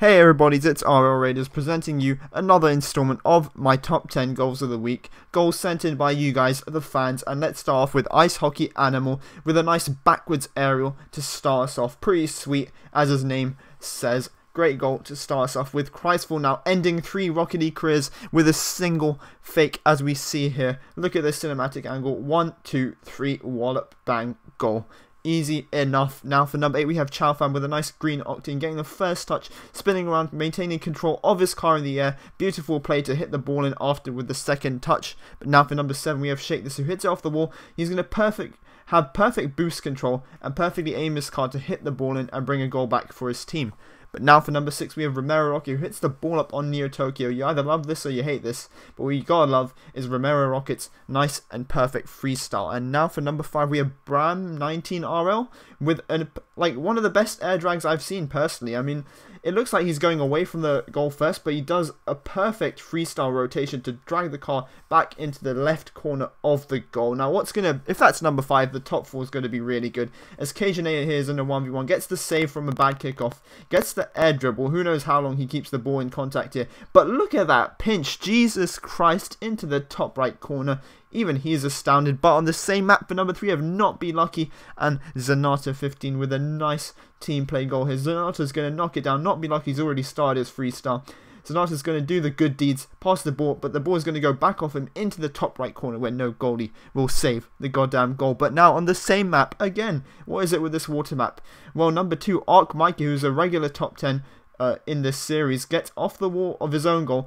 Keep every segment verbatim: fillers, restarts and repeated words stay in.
Hey everybody, it's R L Raiders presenting you another installment of my top ten goals of the week. Goals sent in by you guys, the fans, and let's start off with Ice Hockey Animal with a nice backwards aerial to start us off. Pretty sweet, as his name says. Great goal to start us off with. Christful now ending three Rockety careers with a single fake, as we see here. Look at this cinematic angle. One, two, three, wallop, bang, goal. Easy enough. Now for number eight we have Chaofan with a nice green octane, getting the first touch, spinning around, maintaining control of his car in the air. Beautiful play to hit the ball in after with the second touch. But now for number seven we have Shake This, who hits it off the wall. He's going to perfect have perfect boost control and perfectly aim his car to hit the ball in and bring a goal back for his team. But now for number six we have Romero Rocket, who hits the ball up on Neo Tokyo. You either love this or you hate this, but what you gotta love is Romero Rocket's nice and perfect freestyle. And now for number five we have Bram nineteen R L with an, like one of the best air drags I've seen personally. I mean, it looks like he's going away from the goal first, but he does a perfect freestyle rotation to drag the car back into the left corner of the goal. Now what's gonna, if that's number five, the top four is gonna be really good, as Cajuneta here is in a one v one, gets the save from a bad kickoff, gets the The air dribble. Who knows how long he keeps the ball in contact here, but look at that pinch. Jesus Christ, into the top right corner. Even he is astounded. But on the same map for number three, have Not Be Lucky and Zanata fifteen with a nice team play goal here. Zanata's going to knock it down. Not Be Lucky's already started his freestyle. Zanata's going to do the good deeds, pass the ball, but the ball is going to go back off him into the top right corner where no goalie will save the goddamn goal. But now on the same map again, what is it with this water map? Well, number two, Arc Mikey, who's a regular top ten uh, in this series, gets off the wall of his own goal.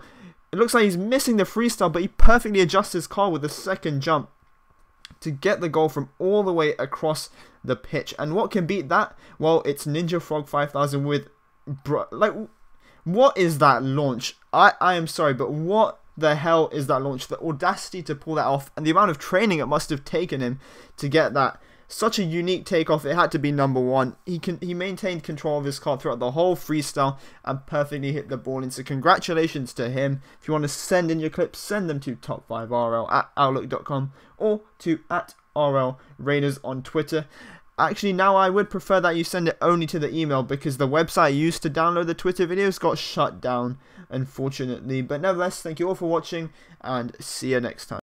It looks like he's missing the freestyle, but he perfectly adjusts his car with a second jump to get the goal from all the way across the pitch. And what can beat that? Well, it's Ninja Frog five thousand with... Bro like... What is that launch? I, I am sorry, but what the hell is that launch? The audacity to pull that off and the amount of training it must have taken him to get that. Such a unique takeoff, it had to be number one. He can he maintained control of his car throughout the whole freestyle and perfectly hit the ball in. So congratulations to him. If you want to send in your clips, send them to top five R L at outlook dot com or to at R L Raiders on Twitter. Actually, now I would prefer that you send it only to the email, because the website I used to download the Twitter videos got shut down, unfortunately. But nevertheless, thank you all for watching, and see you next time.